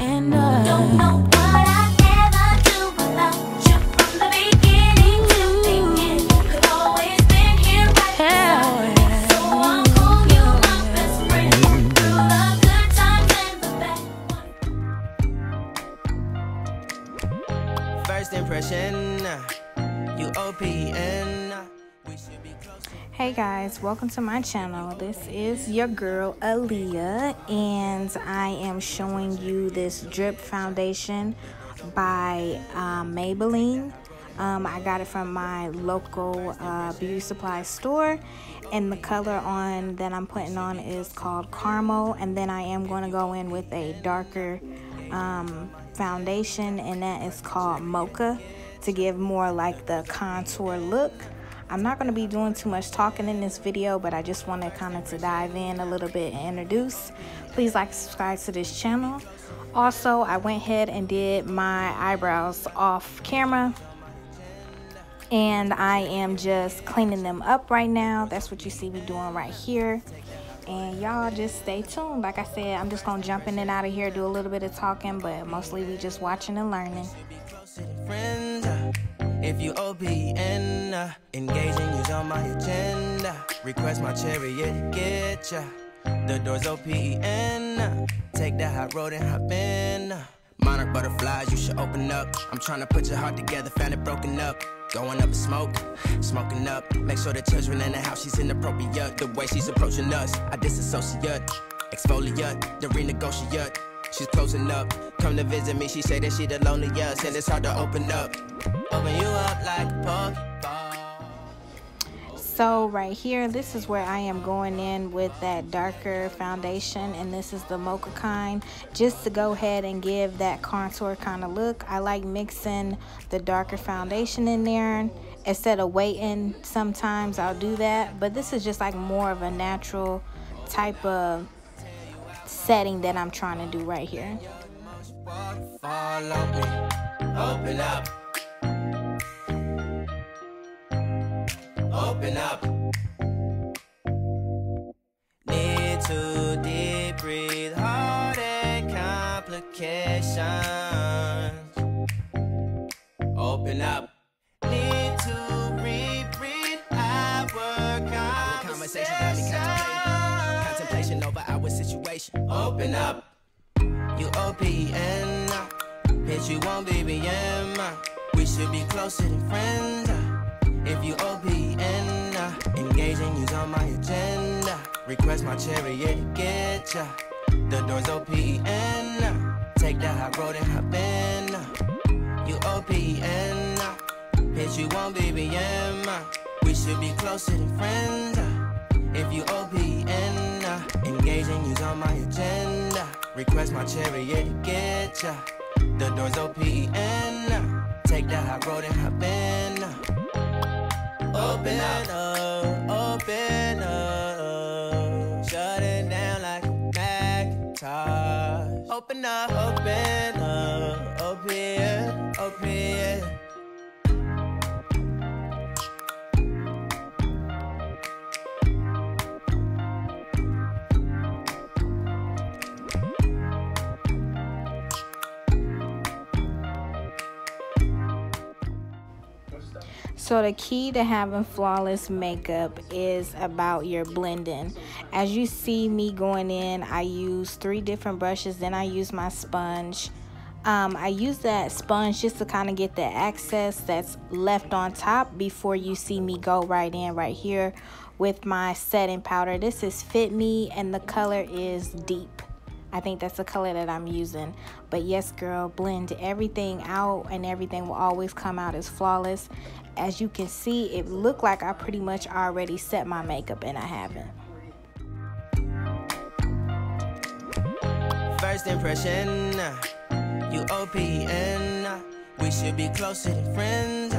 and I don't know what I'd ever do without you. From the beginning to the end, you've always been here right beside me. So I'll call you my best friend through the good times and the bad. First impression, you OPN. Hey guys, welcome to my channel. This is your girl Aaliyah, and I am showing you this drip foundation by Maybelline. I got it from my local beauty supply store, and the color on that I'm putting on is called Caramel. And then I am going to go in with a darker foundation, and that is called Mocha, to give more like the contour look. I'm not going to be doing too much talking in this video, but I just wanted kind of to dive in a little bit and introduce. Please like, subscribe to this channel. Also, I went ahead and did my eyebrows off camera, and I am just cleaning them up right now. That's what you see me doing right here. And y'all just stay tuned. Like I said, I'm just going to jump in and out of here, do a little bit of talking, but mostly we just watching and learning. If you OPN, engaging is on my agenda. Request my chariot, get ya. The door's OPN, take the hot road and hop in. Monarch butterflies, you should open up. I'm trying to put your heart together, found it broken up. Going up in smoke, smoking up. Make sure the children in the house, she's inappropriate. The way she's approaching us, I disassociate. Exfoliate, the renegotiate. She's closing up. Come to visit me, she say that she the loneliest, and it's hard to open up. Open you up like a pokeball. So right here, this is where I am going in with that darker foundation, and this is the Mocha kind, just to go ahead and give that contour kind of look. I like mixing the darker foundation in there. Instead of waiting, sometimes I'll do that, but this is just like more of a natural type of setting that I'm trying to do right here. Open up. Open up. Need to deep breathe, heart and complications. Open up. Need to re-breathe our conversations. Over our situation, open up. You OPN, bitch, you won't BBM. We should be closer than friends. If you OPN, engaging, you's on my agenda. Request my chariot, get ya. The door's OPN, take the high road and hop in. You OPN, bitch, you won't BBM. We should be closer than friends. If you OPN, engaging, you's on my agenda. Request my chariot, get ya. The door's OPN. Take the high road and hop in. Open up, open up. Shut it down like a Macintosh. Open up, open up. Open, open. So the key to having flawless makeup is about your blending. As you see me going in, I use 3 different brushes, then I use my sponge. I use that sponge just to kind of get the excess that's left on top before you see me go right in right here with my setting powder. This is Fit Me, and the color is Deep. I think that's the color that I'm using. But yes, girl, blend everything out, and everything will always come out as flawless. As you can see, it looked like I pretty much already set my makeup, and I haven't. First impression, you OPN. We should be closer than friends.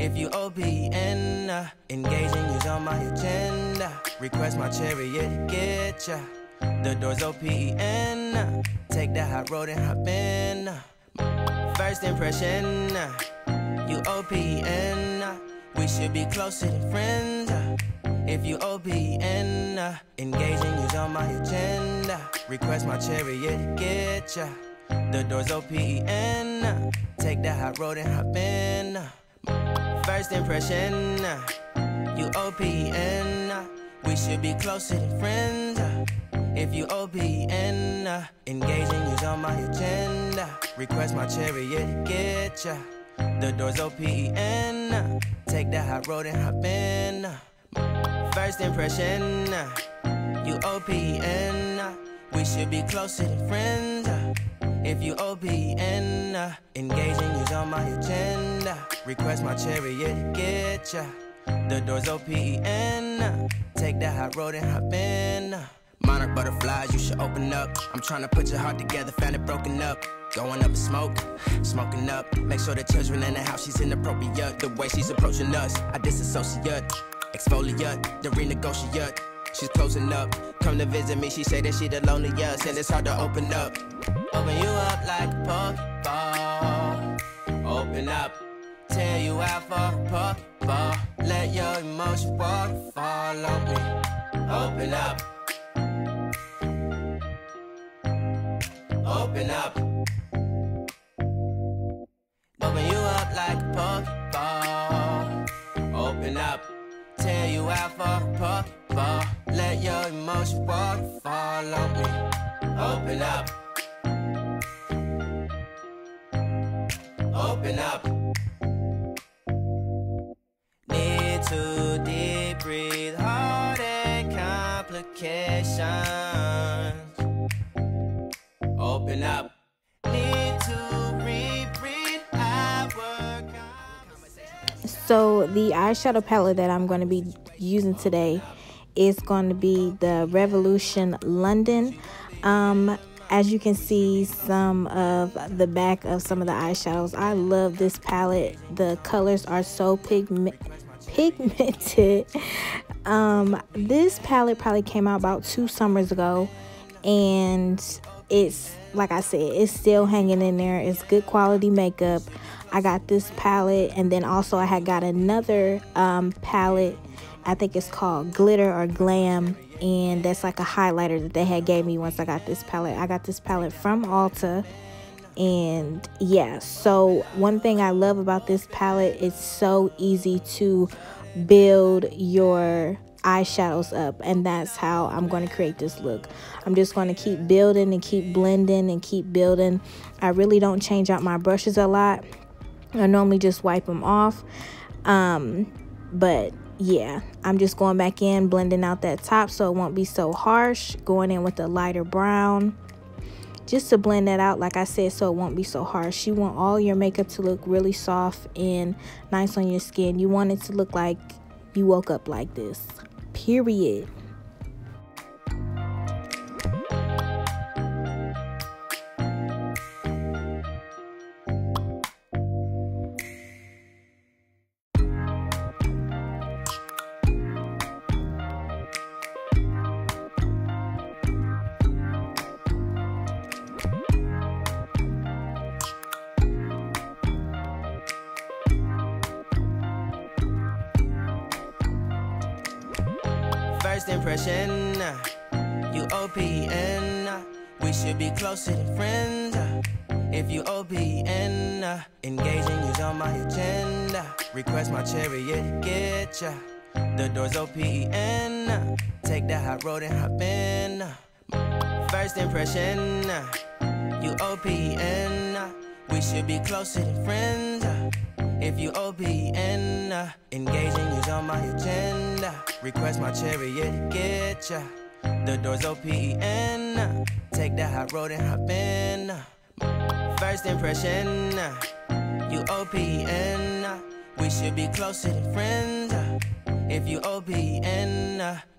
If you OPN, engaging, you's on my agenda. Request my chariot, get ya. The door's OPN, take the high road and hop in. First impression, you OPN. We should be closer than friends. If you OPN, engaging, you's on my agenda. Request my chariot, get ya. The door's open. Take the hot road and hop in. First impression, you OPN. We should be closer than friends. If you OPN, engaging you's on my agenda. Request my chariot to get ya. The door's open. Take the hot road and hop in. First impression, you OPN. We should be closer than friends. If you OPN, engaging you's on my agenda. Request my chariot to get ya. The door's open. Take the hot road and hop in. Monarch butterflies, you should open up. I'm trying to put your heart together, found it broken up. Going up in smoke, smoking up. Make sure the children in the house, she's inappropriate. The way she's approaching us, I disassociate. Exfoliate, then renegotiate. She's closing up. Come to visit me, she say that she the loneliest, and it's hard to open up. Open you up like Pokeball. Open up, tell you out for Pokeball. Let your emotions waterfall on me. Open up. Open up. Open you up like Pokeball. Open up. Tell you out for Pokeball. Let your emotions waterfall on me. Open up. Open up. Need to deep breathe, hard and complications. Open up. Need to reread our work. So the eyeshadow palette that I'm going to be using today is going to be the Revolution London. As you can see some of the back of some of the eyeshadows. I love this palette. The colors are so pigmented. This palette probably came out about 2 summers ago, and it's, like I said, it's still hanging in there. It's good quality makeup. I got this palette, and then also I had got another palette. I think it's called Glitter or Glam, and that's like a highlighter that they had gave me once I got this palette. I got this palette from Ulta, and yeah, so one thing I love about this palette, it's so easy to build your eyeshadows up, and that's how I'm going to create this look. I'm just going to keep building and keep blending and keep building. I really don't change out my brushes a lot. I normally just wipe them off, but yeah, I'm just going back in, blending out that top so it won't be so harsh, going in with a lighter brown just to blend that out, like I said, so it won't be so harsh. You want all your makeup to look really soft and nice on your skin. You want it to look like you woke up like this, period. First impression, you OPN. We should be closer than friends. If you OPN, engaging you's on my agenda. Request my chariot to get ya. The door's open. Take the hot road and hop in. First impression, you OPN. We should be closer than friends. If you OPN, engaging you's on my agenda. Request my chariot to get ya. The door's open. Take the hot road and hop in. First impression, you OPN. We should be closer than friends. If you OPN,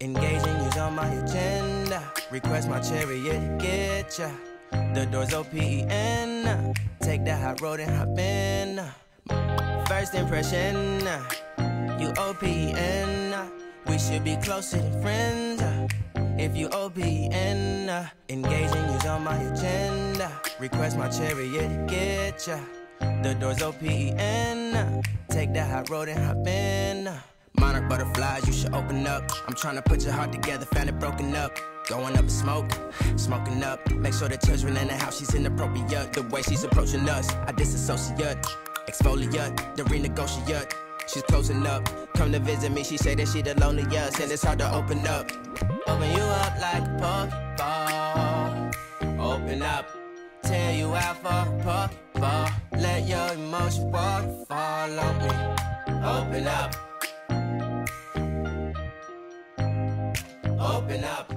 engaging you's on my agenda. Request my chariot to get ya. The door's open. Take the hot road and hop in. First impression, you OPN. We should be closer than friends. If you OPN, engaging you's on my agenda. Request my chariot to get ya. The door's open. Take the hot road and hop in. Monarch butterflies, you should open up. I'm trying to put your heart together, found it broken up. going up in smoke, smoking up. Make sure the children in the house, she's inappropriate. The way she's approaching us, I disassociate, exfoliate, the renegotiate. She's closing up, come to visit me, she said that she the loneliest, and it's hard to open up. Open you up like a puffball, open up, tear you out for a puffball. Let your emotions waterfall on me, open up, open up.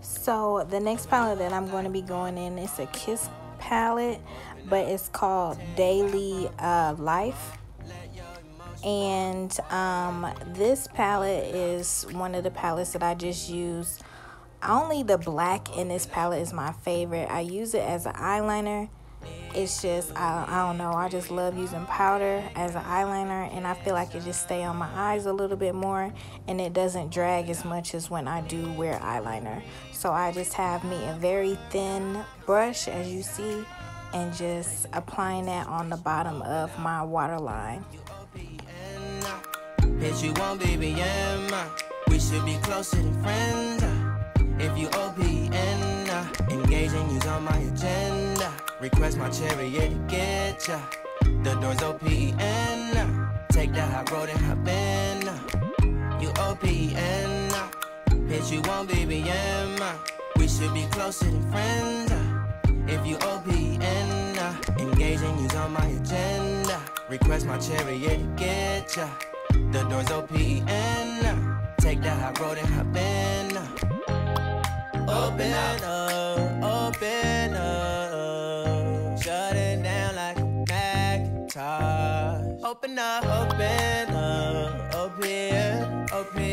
So the next palette that I'm going to be going in is a Kiss palette, but it's called Daily Life. And this palette is one of the palettes that I just used. Only the black in this palette is my favorite. I use it as an eyeliner. It's just, I don't know, I just love using powder as an eyeliner, and I feel like it just stays on my eyes a little bit more, and it doesn't drag as much as when I do wear eyeliner. So I just have me a very thin brush, as you see, and just applying that on the bottom of my waterline. Bitch, you won't be BBM. We should be closer than friends. If you OPN, engaging you's on my agenda. Request my chariot to get ya. The door's OPN. Take the high road and hop in. You OPN. Bitch, you won't be BBM. We should be closer than friends. If you OPN, engaging you's on my agenda. Request my chariot to get ya. The door's open, take the high road and hop in. Open up, open up, shut it down like a Macintosh. Open up, open up, open, open.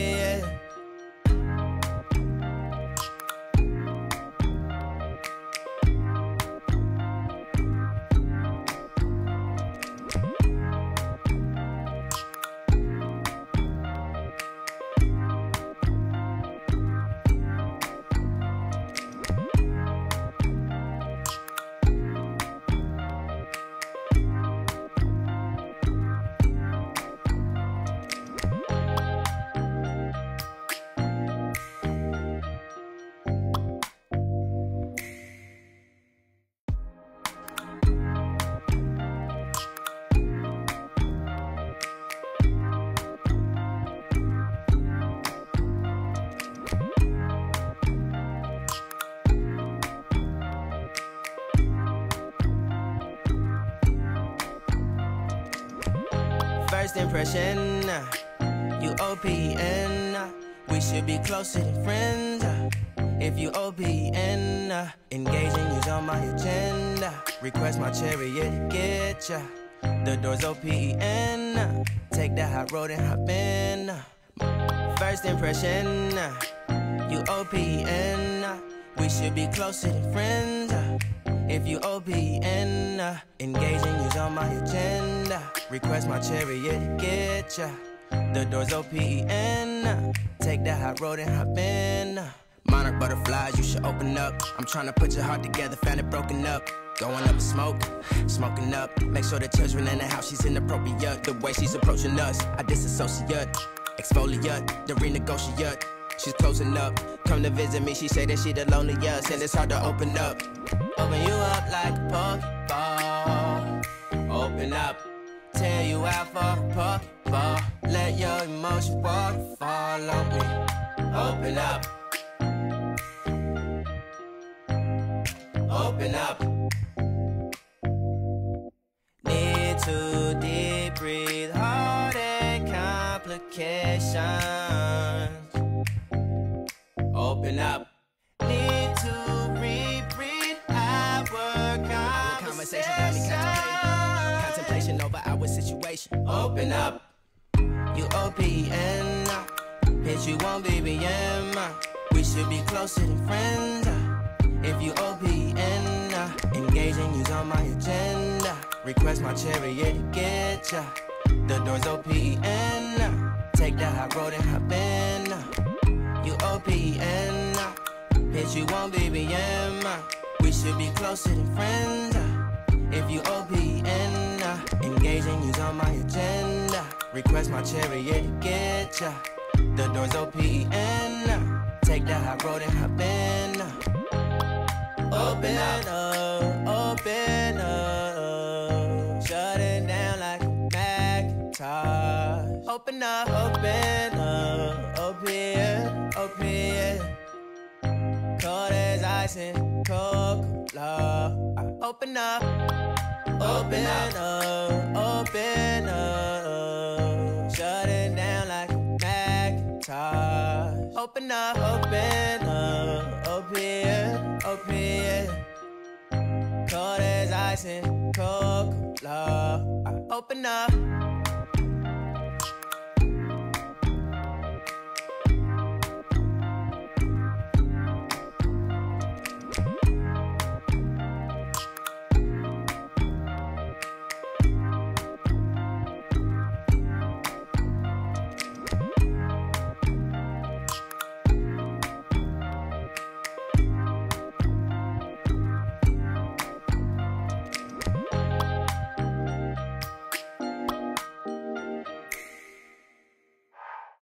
First impression, you OPN. We should be closer than friends. If you OPN, engaging you's on my agenda. Request my chariot to get ya. The door's OPN. Take the high road and hop in. First impression, you OPN. We should be closer than friends. If you OPN, engaging you's on my agenda. Request my chariot to get ya. The door's open. Take the high road and hop in. Monarch butterflies, you should open up. I'm trying to put your heart together, found it broken up. Going up in smoke, smoking up. Make sure the children in the house, she's inappropriate. The way she's approaching us, I disassociate, exfoliate, the renegotiate. She's closing up, come to visit me, she say that she the loneliest, and it's hard to open up. Open you up like a puffball, open up. Tear you out for a puffball. Let your emotions waterfall on me. Open up, open up. Need to deep breathe, heart and complications. Open up. Need to reread our conversation. Over our situation, open up. You OPN, bitch, you won't be BBM. We should be closer than friends. If you OPN, engaging you's on my agenda. Request my chariot to get ya. The door's open. Take the high road and hop in. You OPN, bitch, you won't be BBM. We should be closer than friends. If you OPN. Engaging you's on my agenda. Request my chariot to get ya. The door's open. take the high road and hop in. Open up, open up. Shut it down like a Macintosh. Open up, open here. Cold as ice and cocoa. Open up, open up, open up. Shut it down like a Macintosh. Open up, open here. Cold as ice and cocoa. Open up.